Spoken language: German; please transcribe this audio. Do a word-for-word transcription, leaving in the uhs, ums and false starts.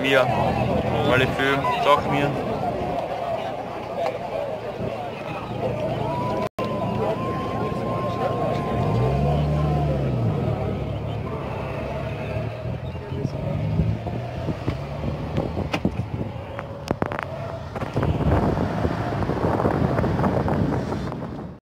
Mir, meine Film, sag mir.